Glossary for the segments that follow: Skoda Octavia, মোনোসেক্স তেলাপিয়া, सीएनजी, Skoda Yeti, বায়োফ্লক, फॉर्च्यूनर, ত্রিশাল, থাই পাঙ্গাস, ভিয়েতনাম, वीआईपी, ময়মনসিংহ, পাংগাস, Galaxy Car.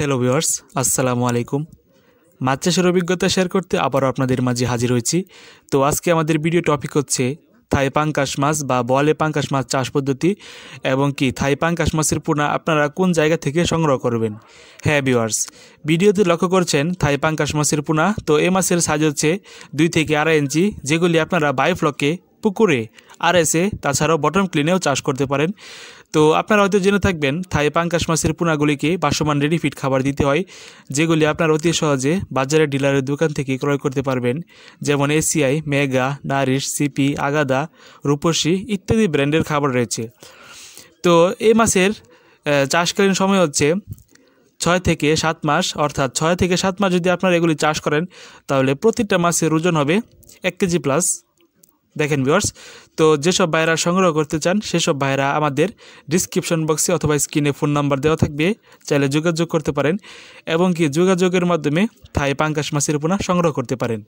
Hello viewers अस्सलामु आलैकुम माछ चाषेर अभिज्ञता share करते आबारो आपनादेर माझे हाजिर होयेछि। तो आज के आमादेर भिडियो टपिक होच्छे थाई पांगास माछ बा बोआले पांगास माछ चाष पद्धति एवं कि थाई पांगास माछेर पोना आपनारा कोन जायगा थेके संग्रह करबेन। हाँ व्यूअर्स भिडियोते लक्ष्य करछेन थाई पांगास माछेर पोना। तो एई माछेर साइज होच्छे 2 থেকে 2.5 इंची, जेगुली आपनारा बायोफ्लके पुकुरे आरएसए ताछाड़ाओ बटम क्लिनेओ चाष करते पारेन। तो आपनारा हयতো জেনে থাকবেন থাই পাঙ্গাস মাছের পোনাগুলিকে ভাসমান রেডি ফিড খাবার দিতে হয়, যেগুলি আপনারা অতি সহজে বাজারে ডিলারের দোকান থেকে ক্রয় করতে পারবেন, যেমন এসিআই, মেগা, নারিশ, সিপি, আগাদা, রূপসী ইত্যাদি ব্র্যান্ডের খাবার রয়েছে। তো এই মাছের চাষকালীন সময় হচ্ছে 6 থেকে 7 মাস, অর্থাৎ 6 থেকে 7 মাস যদি আপনারা এগুলি চাষ করেন তাহলে প্রতিটা মাছের ওজন হবে 1 কেজি প্লাস। देखें व्यूअर्स तो जेसब भाईरा संग्रह करते चान सेसब भाईरा आमादेर डिस्क्रिप्शन बक्से अथवा स्क्रिने फोन नम्बर देवा थाकबे, चाइले जोगाजोग करते पारेन एबं कि जोगाजोगेर माध्यमे थाई पांगास माछेर पोना संग्रह करते पारेन।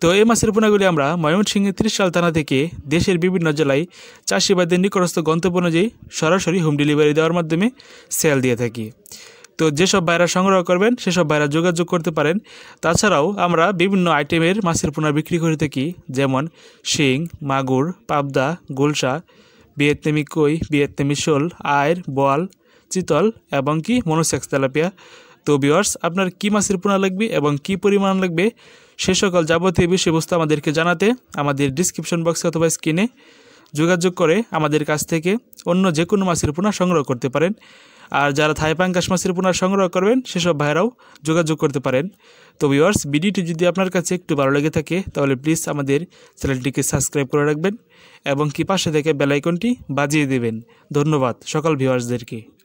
तो एई माछेर पोनागुली आमरा मयमनसिंह त्रिशाल थाना थेके देशेर विभिन्न जिलाय चाषीबादेर निकटस्थ गंतव्य अनुयायी सरासरि होम डेलिभारि देওয়ার माध्यमे सेल दिये थाकि। तो जेसब भाईरा संग्रह करबें सेसब भाईरा जोगाजोग करते पारें। ताछाड़ाओ आमरा विभिन्न आइटेमेर माछेर पोना बिक्री करे थाकि, जेमन शिंग, मागुर, पाबदा, गुलशा, वियेतनामी कई, वियेतनामी शोल, आयर, बोआल, चितल एवं कि मोनोसेक्स तेलापिया। तो व्यूअर्स आपनार कि माछेर पोना लागबे एवं कि परिमाण लागबे से सकल जाबतीय विषयबस्तु आमादेरके जानाते आमादेर डिस्क्रिप्शन बक्स अथवा स्क्रिने जोगाजोग करे आमादेर काछ थेके अन्य जे कोनो माछेर पोना संग्रह करते पारेन। और जरा थाई पांगास माछेर पोना संग्रह करबें सेसब भाईराओ जोगाजोग करते पारें। तो व्यूअर्स भिडियोटी यदि आपनार काछे एकटु भालो लेगे थाके ताहले प्लिज आमादेर चैनलटिके सबस्क्राइब करे राखबें एबं कि पाशे थेके बेल आइकनटी बाजिए देबें। धन्यवाद सकल व्यूअर्सदेरके।